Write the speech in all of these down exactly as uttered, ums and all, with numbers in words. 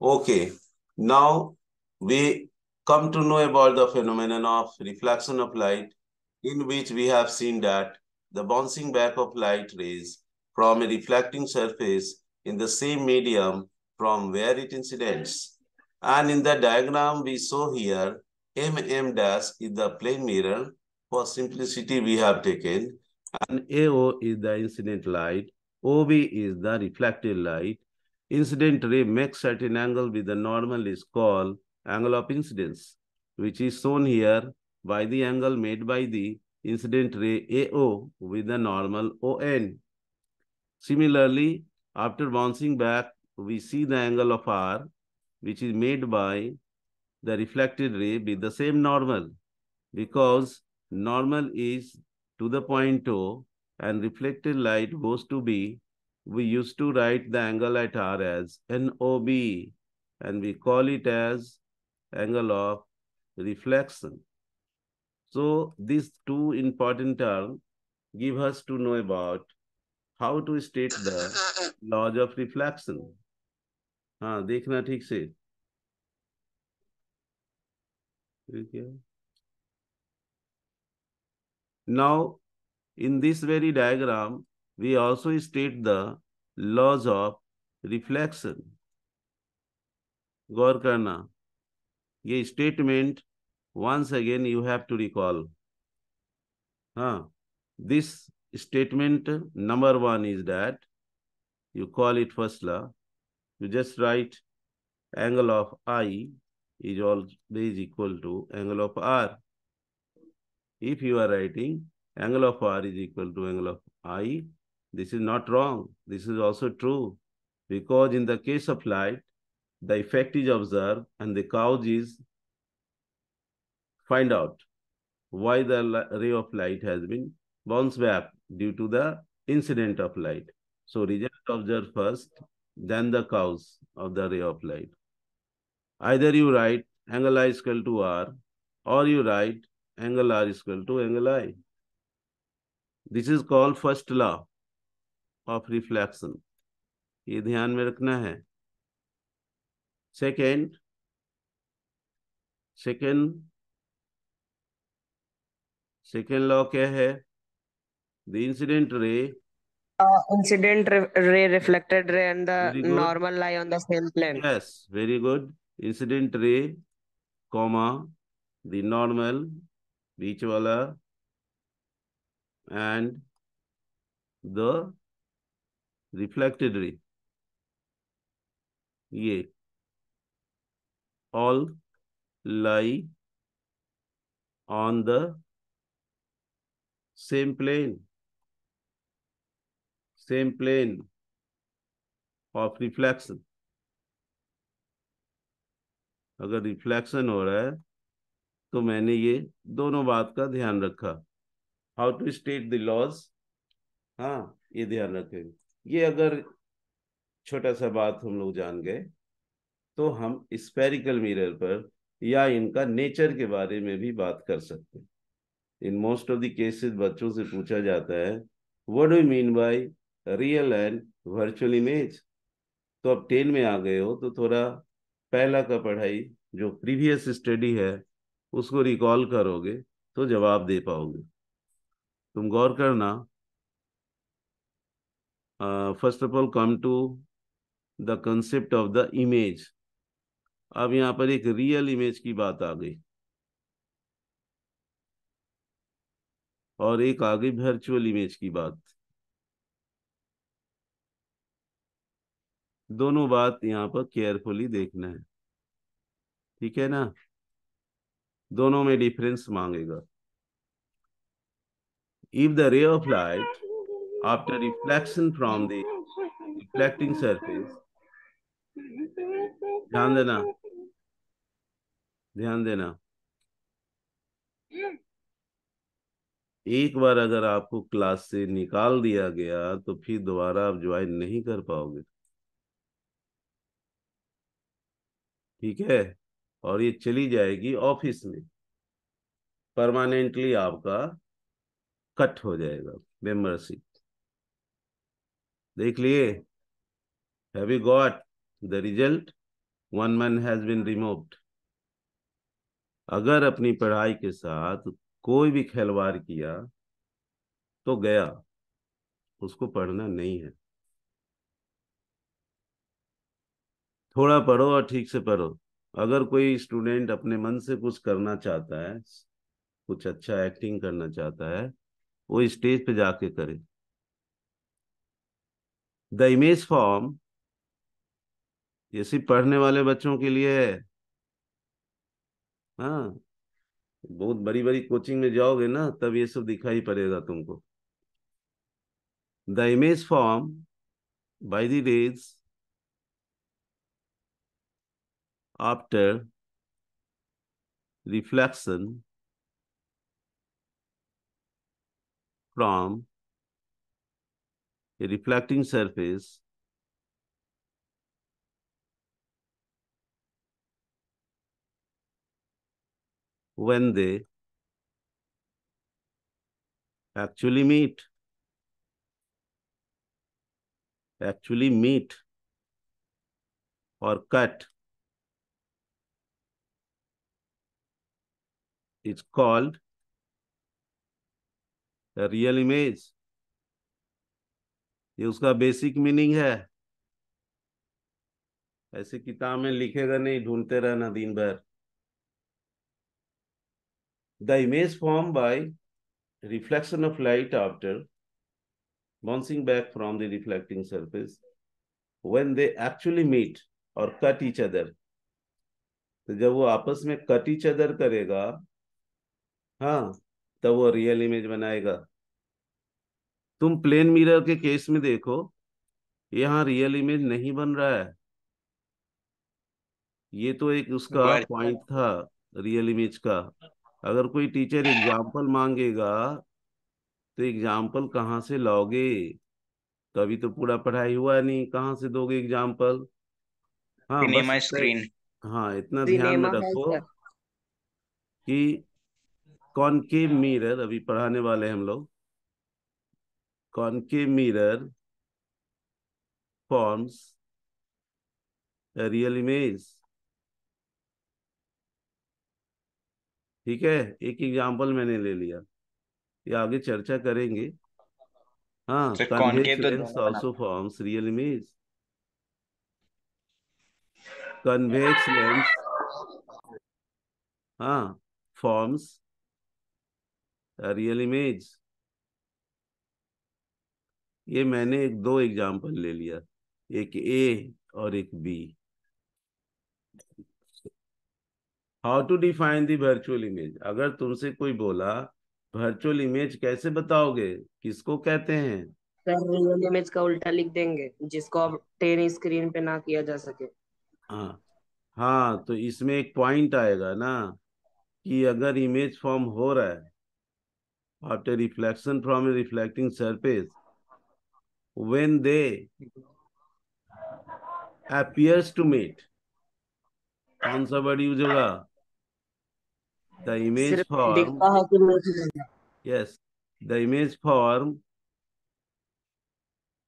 Okay, now we come to know about the phenomenon of reflection of light, in which we have seen that the bouncing back of light rays from a reflecting surface in the same medium from where it incidents. And in the diagram we saw here, M M dash is the plane mirror. For simplicity, we have taken, and A O is the incident light, O B is the reflected light. Incident ray makes certain angle with the normal is called angle of incidence, which is shown here by the angle made by the incident ray A O with the normal O N. Similarly, after bouncing back, we see the angle of R, which is made by the reflected ray with the same normal, because normal is to the point O and reflected light goes to B. We used to write the angle at R as N O B, and we call it as angle of reflection. So these two important terms give us to know about how to state the laws of reflection. हाँ देखना ठीक से ठीक है. Now in this very diagram we also state the laws of reflection. गौर करना, ये statement once again you have to recall. हाँ, this statement number one is that you call it first law. You just write angle of I is always equal to angle of R. If you are writing angle of R is equal to angle of I, this is not wrong. This is also true, because in the case of light, the effect is observed and the cause is find out why the ray of light has been bounced back due to the incident of light. So result observed first, then the cause of the ray of light. Either you write angle I is equal to R, or you write angle R is equal to angle I. This is called first law of reflection. ये ध्यान में रखना है. Second, second, second law क्या है? The incident ray. Uh, incident ray, reflected ray, and the normal lie on the same plane. Yes, very good. Incident ray, comma, the normal, बीच वाला, and the reflected ray. ये all lie on the same plane, same plane of reflection. अगर reflection हो रहा है तो मैंने ये दोनों बात का ध्यान रखा. How to state the laws, हाँ ये ध्यान रखें. ये अगर छोटा सा बात हम लोग जान गए तो हम स्फेरिकल मिरर पर या इनका नेचर के बारे में भी बात कर सकते हैं. In most of the cases बच्चों से पूछा जाता है, what do you mean by real and virtual image. तो अब टेन में आ गए हो तो थोड़ा पहला का पढ़ाई जो प्रीवियस स्टडी है उसको रिकॉल करोगे तो जवाब दे पाओगे. तुम गौर करना, first of all come to the concept of the image. अब यहाँ पर एक रियल इमेज की बात आ गई और एक आ गई वर्चुअल इमेज की बात. दोनों बात यहाँ पर केयरफुली देखना है, ठीक है ना. दोनों में डिफरेंस मांगेगा. If the ray of light, after reflection from the reflecting surface, ध्यान देना, ध्यान देना. एक बार अगर आपको क्लास से निकाल दिया गया तो फिर दोबारा आप ज्वाइन नहीं कर पाओगे, ठीक है. और ये चली जाएगी ऑफिस में, परमानेंटली आपका कट हो जाएगा मेंबरशिप. देख लिए, have you got the result. one man has been removed. अगर अपनी पढ़ाई के साथ कोई भी खिलवाड़ किया तो गया, उसको पढ़ना नहीं है। थोड़ा पढ़ो और ठीक से पढ़ो। अगर कोई स्टूडेंट अपने मन से कुछ करना चाहता है, कुछ अच्छा एक्टिंग करना चाहता है, वो स्टेज पे जाके करे। द इमेज फॉर्म ये सिर्फ पढ़ने वाले बच्चों के लिए है। हाँ, बहुत बड़ी बड़ी कोचिंग में जाओगे ना, तब ये सब दिखाई पड़ेगा तुमको। The image form by the rays after reflection from reflecting surface when they actually meet actually meet or cut is called a real image। ये उसका बेसिक मीनिंग है। ऐसे किताब में लिखेगा नहीं, ढूंढते रहना दिन भर। The image formed by reflection of light after bouncing back from the reflecting surface when they actually meet or cut each other। तो जब वो आपस में कट each other करेगा, हाँ, तब वो रियल इमेज बनाएगा। तुम प्लेन मिरर के केस में देखो, यहाँ रियल इमेज नहीं बन रहा है। ये तो एक उसका पॉइंट था रियल इमेज का। अगर कोई टीचर एग्जाम्पल मांगेगा तो एग्जाम्पल कहाँ से लाओगे? तभी तो पूरा पढ़ाई हुआ नहीं, कहाँ से दोगे एग्जाम्पल? हाँ, सिनेमा स्क्रीन। हाँ, इतना ध्यान में रखो कि कॉनकेव मिरर, अभी पढ़ाने वाले हम लोग, concave mirror forms a real image. ठीक है, एक एग्जाम्पल मैंने ले लिया, ये आगे चर्चा करेंगे। हाँ, concave lens also forms real image. Convex lens हाँ फॉर्म्स रियल इमेज। ये मैंने एक दो एग्जाम्पल ले लिया, एक ए और एक B. How to define the virtual image. अगर तुमसे कोई बोला वर्चुअल इमेज कैसे बताओगे किसको कहते हैं? सर, रियल इमेज का उल्टा लिख देंगे, जिसको अब टेन स्क्रीन पे ना किया जा सके। हाँ हाँ, तो इसमें एक पॉइंट आएगा ना कि अगर इमेज फॉर्म हो रहा है after reflection from reflecting surface when they appears to meet, कौन सा वर्ड यूज होगा? The image form, yes, the image form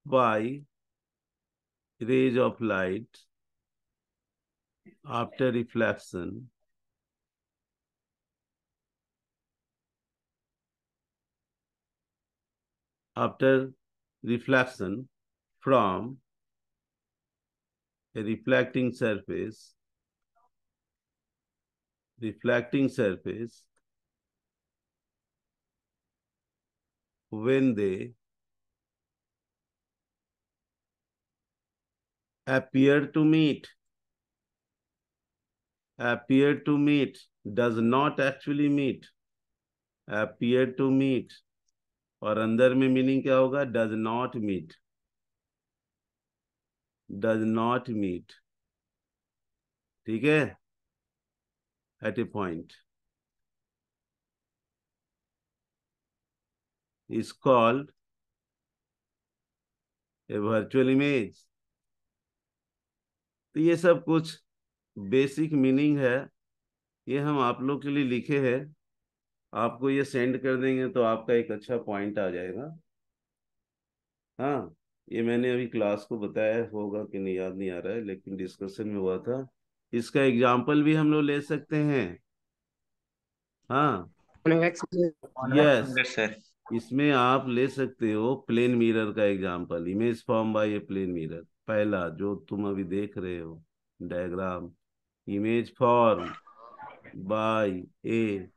by rays of light after reflection after reflection from a reflecting surface reflecting surface when they appear to meet appear to meet does not actually meet, appear to meet। और अंदर में meaning क्या होगा? does not meet, does not meet। ठीक है, at a point is called a virtual image। तो ये सब कुछ बेसिक मीनिंग है, ये हम आप लोग के लिए लिखे हैं। आपको ये सेंड कर देंगे तो आपका एक अच्छा पॉइंट आ जाएगा। हाँ, ये मैंने अभी क्लास को बताया होगा कि नहीं, याद नहीं आ रहा है, लेकिन डिस्कशन में हुआ था। इसका एग्जाम्पल भी हम लोग ले सकते हैं। हाँ यस yes. इसमें आप ले सकते हो प्लेन मिरर का example, image form by a plane mirror. पहला जो तुम अभी देख रहे हो diagram, image form by a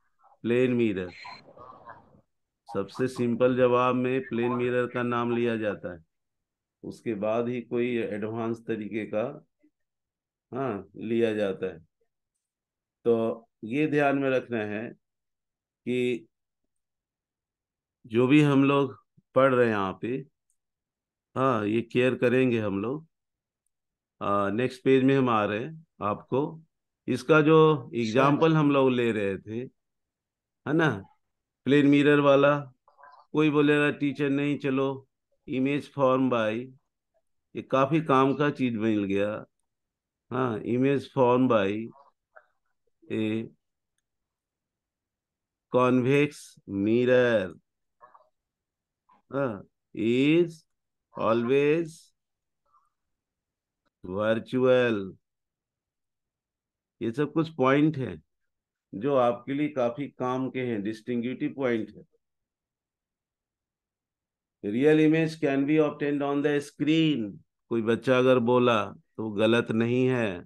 plane mirror. सबसे सिंपल जवाब में प्लेन मिरर का नाम लिया जाता है, उसके बाद ही कोई एडवांस तरीके का हाँ लिया जाता है। तो ये ध्यान में रखना है कि जो भी हम लोग पढ़ रहे हैं यहाँ पे, हाँ ये केयर करेंगे हम लोग। नेक्स्ट पेज में हम आ रहे हैं, आपको इसका जो एग्जाम्पल हम लोग ले रहे थे है ना प्लेन मिरर वाला, कोई बोलेगा टीचर नहीं चलो इमेज फॉर्म बाय, ये काफी काम का चीज मिल गया। हाँ image form by a convex mirror is always virtual. ये सब कुछ पॉइंट है जो आपके लिए काफी काम के हैं, डिस्टिंग्विटिव पॉइंट है। Real image can be obtained on the screen, कोई बच्चा अगर बोला तो गलत नहीं है,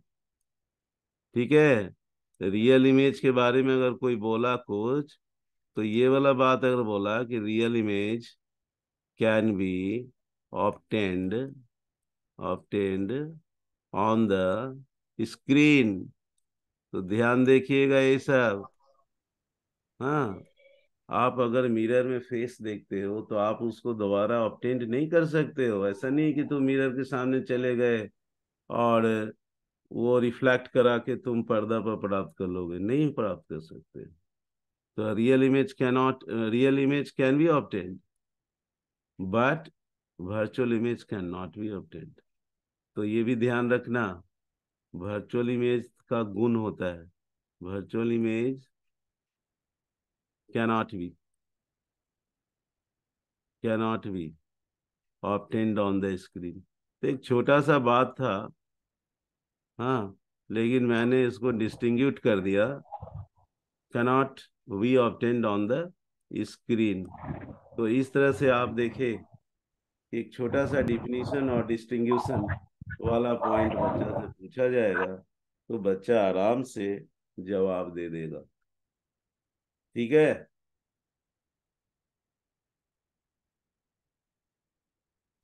ठीक है। रियल इमेज के बारे में अगर कोई बोला कुछ, तो ये वाला बात अगर बोला कि real image can be obtained obtained on the screen, तो ध्यान देखिएगा ये सब। हाँ आप अगर मिरर में फेस देखते हो तो आप उसको दोबारा ऑब्टेंड नहीं कर सकते हो। ऐसा नहीं कि तुम मिरर के सामने चले गए और वो रिफ्लेक्ट करा के तुम पर्दा पर प्राप्त कर लोगे, नहीं प्राप्त कर सकते। तो real image can not real image can be obtained but virtual image can not be obtained. तो ये भी ध्यान रखना, वर्चुअल इमेज का गुण होता है virtual image cannot be cannot be obtained on the screen. तो एक छोटा सा बात था हाँ, लेकिन मैंने इसको डिस्टिंग्विश कर दिया, cannot be obtained on the screen. तो इस तरह से आप देखें एक छोटा सा डिफिनीशन और डिस्टिंग्विशन वाला पॉइंट बच्चा से पूछा जाएगा तो बच्चा आराम से जवाब दे देगा, ठीक है।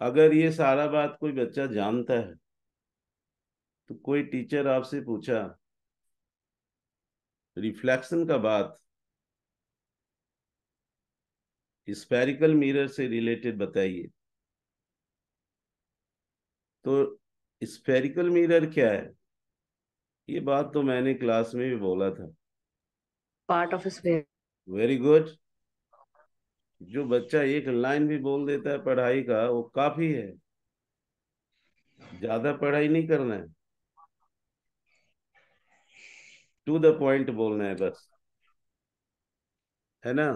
अगर ये सारा बात कोई बच्चा जानता है तो कोई टीचर आपसे पूछा रिफ्लेक्शन का बात, स्फेरिकल मिरर से रिलेटेड बताइए, तो स्फेरिकल मिरर क्या है? ये बात तो मैंने क्लास में भी बोला था, part of sphere. Very good. जो बच्चा एक लाइन भी बोल देता है पढ़ाई का वो काफी है, ज्यादा पढ़ाई नहीं करना है, टू द पॉइंट बोलना है बस, है ना।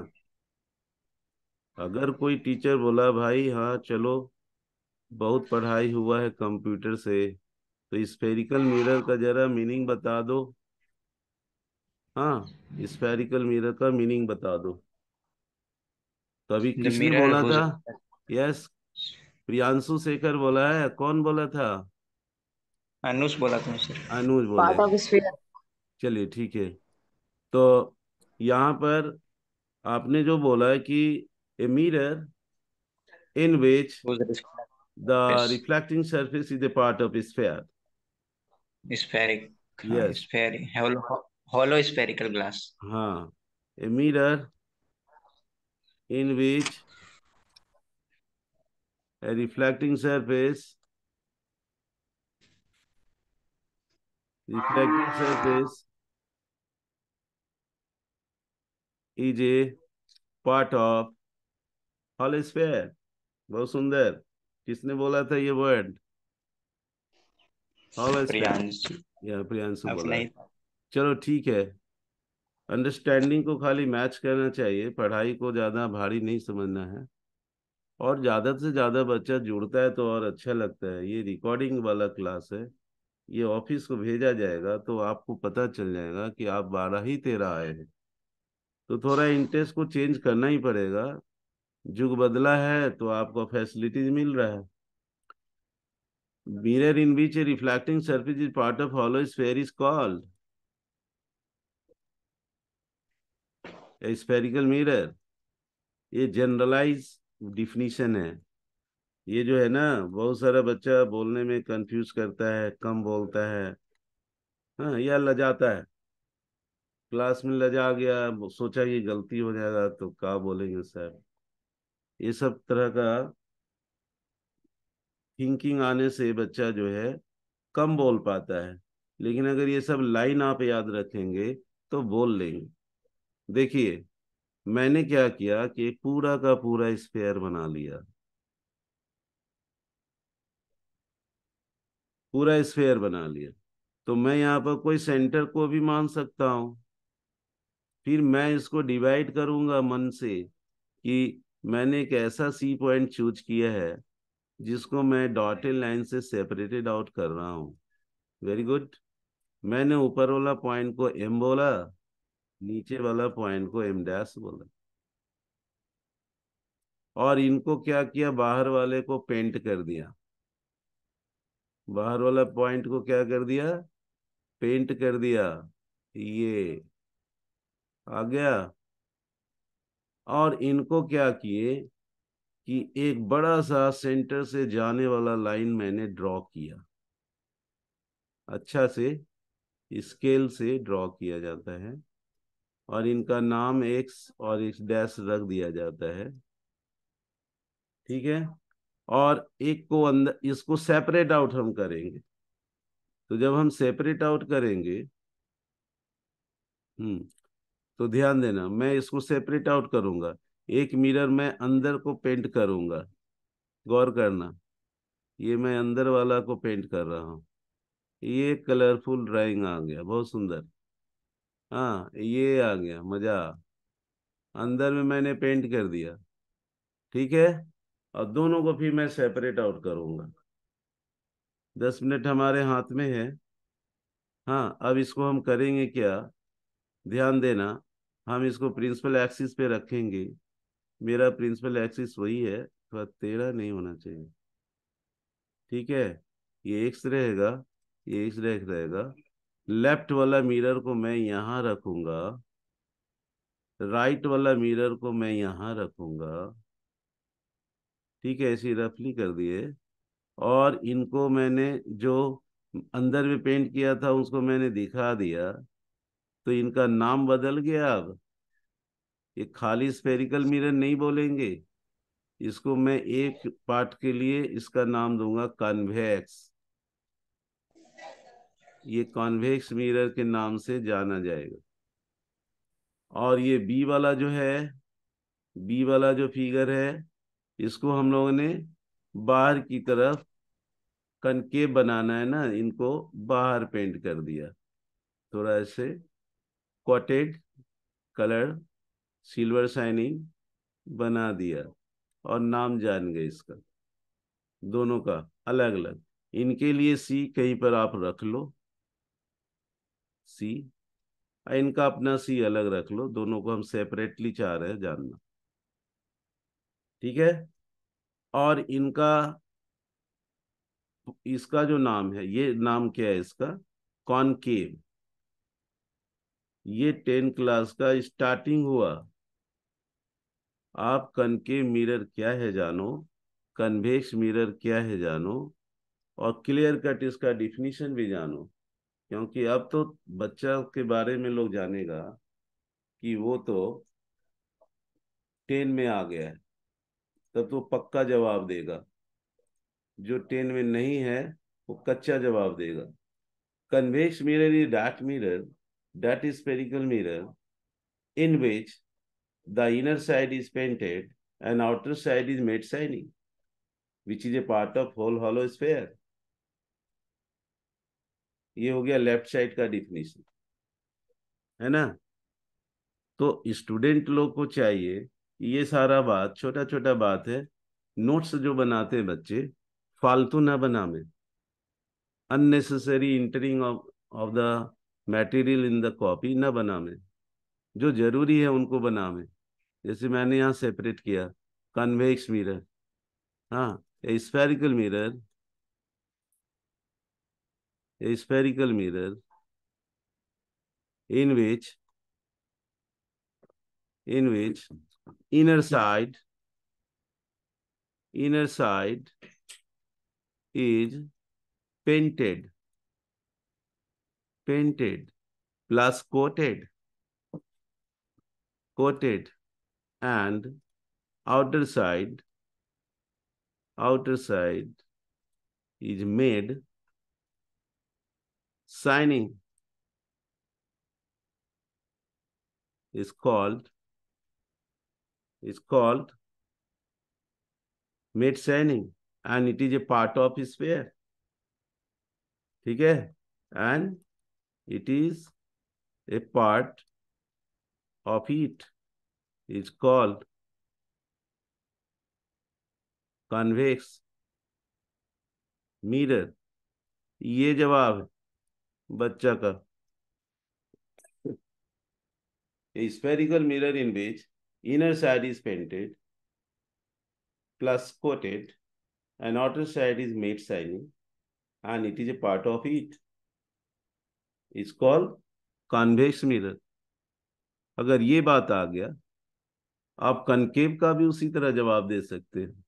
अगर कोई टीचर बोला भाई हाँ चलो बहुत पढ़ाई हुआ है कंप्यूटर से, तो स्फेरिकल मिरर का जरा मीनिंग बता दो। हाँ स्फेरिकल मिरर का मीनिंग बता दो। कभी किसने बोला था? यस प्रियांशु शेखर बोला है, कौन बोला था? अनुज बोला था सर, अनुज बोला। चलिए ठीक है। तो यहाँ पर आपने जो बोला है कि a mirror in which The yes. reflecting surface is a part of a sphere. Spheric. Yes. Spheric. Hollow, hollow spherical glass. हाँ, a mirror in which a reflecting surface, reflecting surface is a part of hollow sphere. बहुत सुंदर। किसने बोला था ये word? Priyanshu. या प्रियांशु बोला। चलो ठीक है, अंडरस्टैंडिंग को खाली मैच करना चाहिए, पढ़ाई को ज्यादा भारी नहीं समझना है, और ज्यादा से ज्यादा बच्चा जुड़ता है तो और अच्छा लगता है। ये रिकॉर्डिंग वाला क्लास है, ये ऑफिस को भेजा जाएगा तो आपको पता चल जाएगा कि आप बारह ही तेरह आए हैं। तो थोड़ा इंटरेस्ट को चेंज करना ही पड़ेगा। जुग बदला है तो आपको फैसिलिटीज मिल रहा है। Mirror in which a reflecting surface is part of hollow sphere is called a spherical mirror. ये जनरलाइज डिफिनीशन है। ये जो है ना, बहुत सारा बच्चा बोलने में कंफ्यूज करता है, कम बोलता है, हाँ, या लजाता है। क्लास में लजा गया, सोचा कि गलती हो जाएगा तो क्या बोलेंगे सर। ये सब तरह का थिंकिंग आने से बच्चा जो है कम बोल पाता है। लेकिन अगर ये सब लाइन आप याद रखेंगे तो बोल लेंगे। देखिए मैंने क्या किया कि पूरा का पूरा स्फीयर बना लिया, पूरा स्फीयर बना लिया। तो मैं यहाँ पर कोई सेंटर को भी मान सकता हूँ। फिर मैं इसको डिवाइड करूँगा मन से कि मैंने एक ऐसा सी पॉइंट चूज किया है जिसको मैं डॉटेड लाइन से सेपरेटेड आउट कर रहा हूँ। Very good. मैंने ऊपर वाला पॉइंट को एम बोला, नीचे वाला पॉइंट को एम डैश बोला, और इनको क्या किया, बाहर वाले को पेंट कर दिया। बाहर वाला पॉइंट को क्या कर दिया, पेंट कर दिया। ये आ गया। और इनको क्या किए कि एक बड़ा सा सेंटर से जाने वाला लाइन मैंने ड्रॉ किया। अच्छा से स्केल से ड्रॉ किया जाता है और इनका नाम एक्स और एक्स डैश रख दिया जाता है। ठीक है। और एक को अंदर, इसको सेपरेट आउट हम करेंगे। तो जब हम सेपरेट आउट करेंगे, हम्म तो ध्यान देना, मैं इसको सेपरेट आउट करूंगा। एक मिरर मैं अंदर को पेंट करूंगा, गौर करना। ये मैं अंदर वाला को पेंट कर रहा हूँ। ये कलरफुल ड्राइंग आ गया, बहुत सुंदर। हाँ, ये आ गया, मजा। अंदर में मैंने पेंट कर दिया। ठीक है। और दोनों को फिर मैं सेपरेट आउट करूंगा। दस मिनट हमारे हाथ में है। हाँ, अब इसको हम करेंगे क्या, ध्यान देना। हम इसको प्रिंसिपल एक्सिस पे रखेंगे। मेरा प्रिंसिपल एक्सिस वही है, थोड़ा टेढ़ा नहीं होना चाहिए। ठीक है। ये एक्स रहेगा, ये एक्स रहेगा। लेफ्ट वाला मिरर को मैं यहाँ रखूंगा, राइट वाला मिरर को मैं यहाँ रखूंगा। ठीक है, ऐसी रफली कर दिए। और इनको मैंने जो अंदर में पेंट किया था उसको मैंने दिखा दिया। तो इनका नाम बदल गया। अब ये खाली स्फेरिकल मिरर नहीं बोलेंगे। इसको मैं एक पार्ट के लिए इसका नाम दूंगा कॉन्वेक्स। ये कॉन्वेक्स मिरर के नाम से जाना जाएगा। और ये बी वाला जो है, बी वाला जो फिगर है, इसको हम लोगों ने बाहर की तरफ कनकेव बनाना है ना, इनको बाहर पेंट कर दिया। थोड़ा ऐसे कोटेड कलर सिल्वर शाइनिंग बना दिया। और नाम जान गए इसका, दोनों का अलग अलग। इनके लिए सी कहीं पर आप रख लो, सी, इनका अपना सी अलग रख लो। दोनों को हम सेपरेटली चाह रहे हैं जानना। ठीक है। और इनका, इसका जो नाम है, ये नाम क्या है इसका, कॉनकेव। ये टेंथ क्लास का स्टार्टिंग हुआ। आप कनकेव मिरर क्या है जानो, कन्वेक्स मिरर क्या है जानो, और क्लियर कट इसका डिफिनीशन भी जानो। क्योंकि अब तो बच्चा के बारे में लोग जानेगा कि वो तो टेन में आ गया है, तब तो पक्का जवाब देगा। जो टेन में नहीं है वो कच्चा जवाब देगा। Convex mirror is that mirror, that is spherical mirror in which the inner side is painted and outer side is made shining which is a part of whole hollow sphere. ये हो गया लेफ्ट साइड का definition, है ना। तो student लोग को चाहिए ये सारा बात, छोटा छोटा बात है। नोट्स जो बनाते हैं बच्चे, फालतू ना बना में। Unnecessary entering of of the material in the copy ना बनावे, जो जरूरी है उनको बनावे। जैसे मैंने यहाँ सेपरेट किया कन्वेक्स मिरर, हाँ spherical mirror, a spherical mirror in which in which inner side inner side is painted painted plus coated coated and outer side outer side is made shining, is called is called made shining and it is a part of sphere, ठीक है, and it is a part of it is called convex mirror। ये जवाब है बच्चा का। A spherical mirror in which inner side is painted plus coated and outer side is made shining and it is a part of it is called convex mirror. अगर ये बात आ गया, आप कनकेव का भी उसी तरह जवाब दे सकते हैं।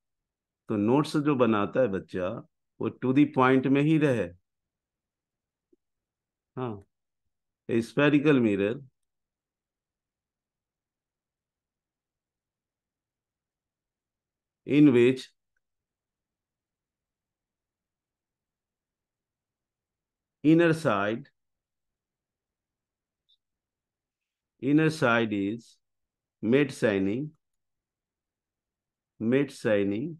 तो नोट्स जो बनाता है बच्चा वो टू द पॉइंट में ही रहे। Huh. A spherical mirror. In which inner side is made shining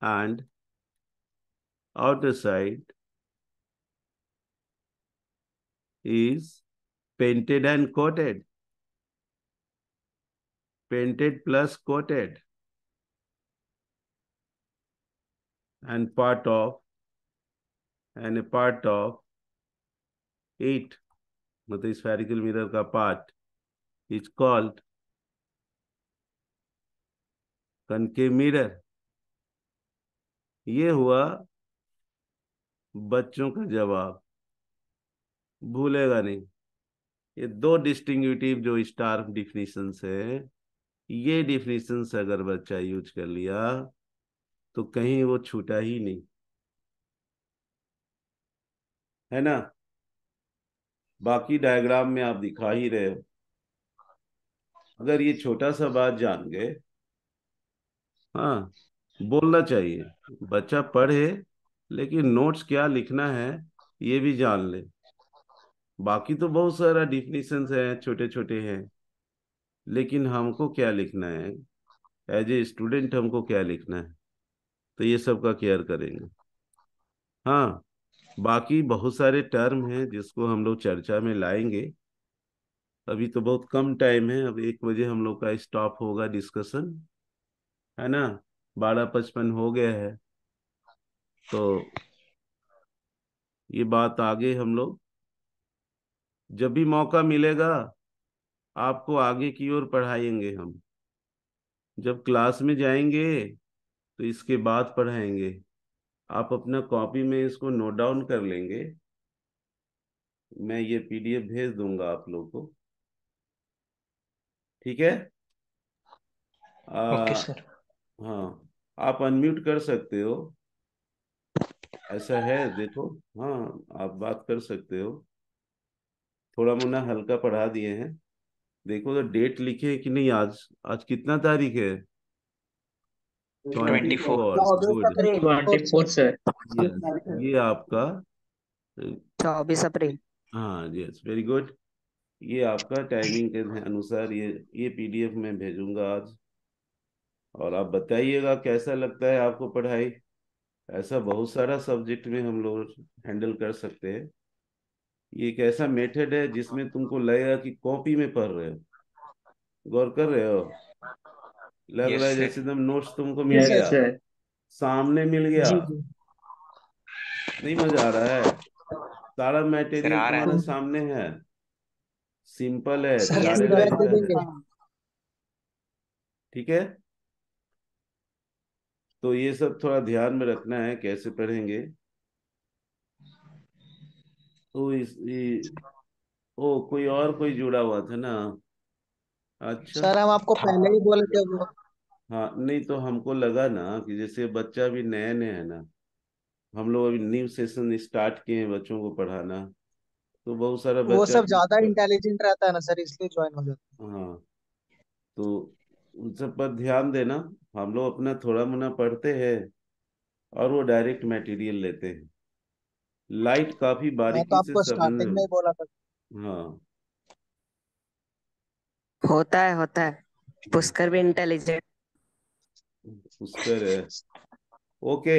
and outer side is painted and coated, painted plus coated, and part of and a part of it, मतलब spherical mirror का part is called concave mirror। ये हुआ बच्चों का जवाब, भूलेगा नहीं। ये दो डिस्टिंग्विटिव जो स्टार डिफिनीशंस है, ये डिफिनीशंस अगर बच्चा यूज कर लिया तो कहीं वो छूटा ही नहीं, है ना। बाकी डायग्राम में आप दिखा ही रहे हो। अगर ये छोटा सा बात जान गए, हाँ बोलना चाहिए, बच्चा पढ़े लेकिन नोट्स क्या लिखना है ये भी जान ले। बाकी तो बहुत सारा डिफिनीशंस हैं, छोटे छोटे हैं, लेकिन हमको क्या लिखना है एज ए स्टूडेंट, हमको क्या लिखना है, तो ये सब का केयर करेंगे। हाँ, बाकी बहुत सारे टर्म हैं जिसको हम लोग चर्चा में लाएंगे। अभी तो बहुत कम टाइम है, अब एक बजे हम लोग का स्टॉप होगा डिस्कशन, है ना। बारह पचपन हो गया है, तो ये बात आगे हम लोग जब भी मौका मिलेगा आपको आगे की ओर पढ़ाएंगे। हम जब क्लास में जाएंगे तो इसके बाद पढ़ाएंगे। आप अपना कॉपी में इसको नोट डाउन कर लेंगे, मैं ये पीडीएफ भेज दूंगा आप लोगों को, ठीक है। Okay sir. हाँ, आप अनम्यूट कर सकते हो, ऐसा है देखो। हाँ, आप बात कर सकते हो। थोड़ा मुन्ना हल्का पढ़ा दिए हैं, देखो तो डेट लिखे कि नहीं। आज आज कितना तारीख है? चौबीस सर। ये आपका चौबीस अप्रैल। हाँ यस, वेरी गुड। ये आपका टाइमिंग के अनुसार ये ये पीडीएफ में भेजूंगा आज, और आप बताइएगा कैसा लगता है आपको पढ़ाई। ऐसा बहुत सारा सब्जेक्ट में हम लोग हैंडल कर सकते हैं। ये एक ऐसा मेथड है जिसमें तुमको लगेगा कि कॉपी में पढ़ रहे हो, गौर कर रहे हो, लग रहा है जैसे एकदम नोट्स तुमको मिल गया, सामने मिल गया, नहीं मजा आ रहा है, सारा मटेरियल हमारे सामने है, सिंपल है, ठीक है। तो ये सब थोड़ा ध्यान में रखना है कैसे पढ़ेंगे। तो इस ओ कोई और कोई जुड़ा हुआ था ना, अच्छा सर हम आपको पहले ही बोले थे वो। हाँ नहीं तो हमको लगा ना कि जैसे बच्चा भी नए नए है ना, हम लोग अभी न्यू सेशन स्टार्ट किए हैं बच्चों को पढ़ाना, तो बहुत सारा बच्चा वो सब ज्यादा इंटेलिजेंट रहता है ना सर, इसलिए ज्वाइन हो जाता है। हाँ तो उन सब पर ध्यान देना, हम लोग अपना थोड़ा मुना पढ़ते हैं और वो डायरेक्ट मटेरियल लेते हैं। लाइट काफी बारीकी से स्टार्टिंग में बोला था। हाँ होता है होता है, पुष्कर भी इंटेलिजेंट पुष्कर है। ओके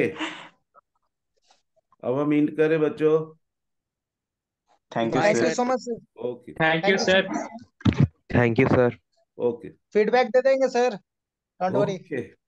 अब हम इंट करें बच्चों, thank you so much sir. Okay thank you sir, thank you sir. Okay feedback दे देंगे सर, डोंट वरी।